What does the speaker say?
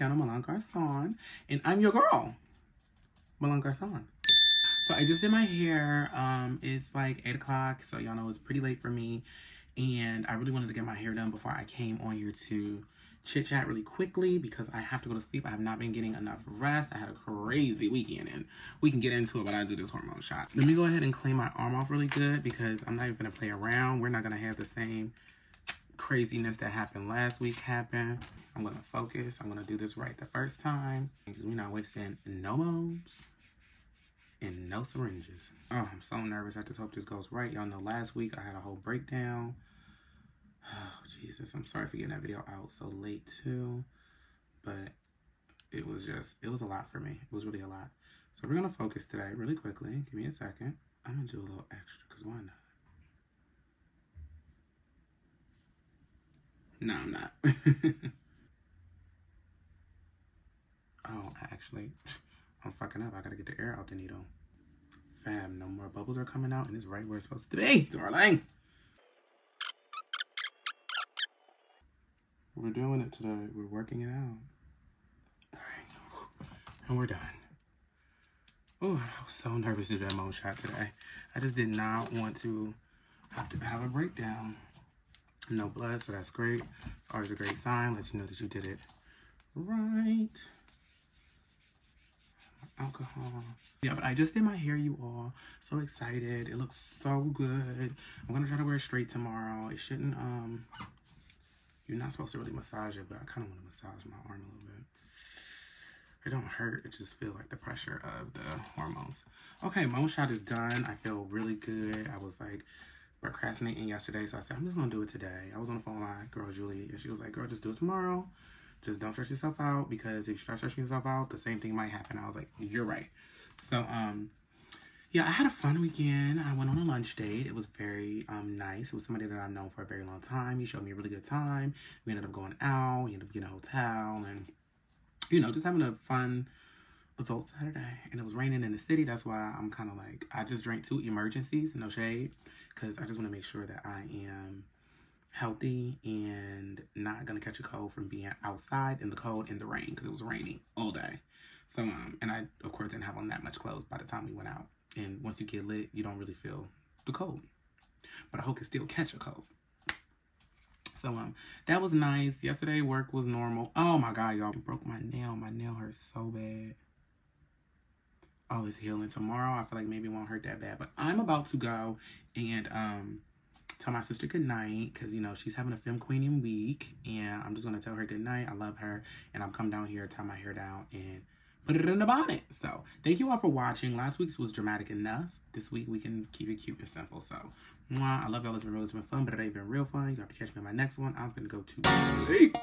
channel, Milan Garçon, and I'm your girl, Milan Garçon. So I just did my hair. It's like 8 o'clock, so y'all know it's pretty late for me, and I really wanted to get my hair done before I came on here to chit-chat really quickly because I have to go to sleep. I have not been getting enough rest. I had a crazy weekend, and we can get into it, but I do this hormone shot. Let me go ahead and clean my arm off really good because I'm not even going to play around. We're not going to have the same craziness that happened last week happen. I'm going to focus. I'm going to do this right the first time. We're not wasting no moms and no syringes. Oh, I'm so nervous. I just hope this goes right. Y'all know last week I had a whole breakdown. Oh, Jesus. I'm sorry for getting that video out so late, too. But it was a lot for me. It was really a lot. So we're going to focus today really quickly. Give me a second. I'm going to do a little extra because why not? No, I'm not. Oh, actually, I'm fucking up. I got to get the air out the needle. Fab, no more bubbles are coming out, and it's right where it's supposed to be, darling. We're doing it today. We're working it out. All right. And we're done. Oh, I was so nervous to do that mo shot today. I just did not want to have a breakdown. No blood, so that's great. It's always a great sign. Lets you know that you did it right. Alcohol. Yeah, but I just did my hair, you all. So excited. It looks so good. I'm going to try to wear it straight tomorrow. It shouldn't, you're not supposed to really massage it, but I kind of want to massage my arm a little bit. It don't hurt. It just feels like the pressure of the hormones. Okay, my shot is done. I feel really good. I was like procrastinating yesterday, so I said, I'm just going to do it today. I was on the phone with my girl, Julie, and she was like, girl, just do it tomorrow. Just don't stress yourself out, because if you start stressing yourself out, the same thing might happen. I was like, you're right. So, yeah, I had a fun weekend. I went on a lunch date. It was very nice. It was somebody that I've known for a very long time. He showed me a really good time. We ended up going out. We ended up getting a hotel and, you know, just having a fun adult Saturday. And it was raining in the city. That's why I'm kind of like, I just drank 2 emergencies, no shade, because I just want to make sure that I am healthy and not going to catch a cold from being outside in the cold and the rain, because it was raining all day. So, and I, of course, didn't have on that much clothes by the time we went out. And once you get lit, you don't really feel the cold. But I hope you still catch a cold. So, that was nice. Yesterday, work was normal. Oh, my God, y'all. It broke my nail. My nail hurts so bad. Oh, it's healing tomorrow. I feel like maybe it won't hurt that bad. But I'm about to go and tell my sister goodnight. Because, you know, she's having a Femqueen week. And I'm just going to tell her goodnight. I love her. And I'm coming down here, tie my hair down, and put it in the bonnet. So thank you all for watching. Last week's was dramatic enough. This week we can keep it cute and simple. So mwah, I love y'all. It's been real, it's been fun, but it ain't been real fun. You have to catch me on my next one. I'm gonna go to sleep.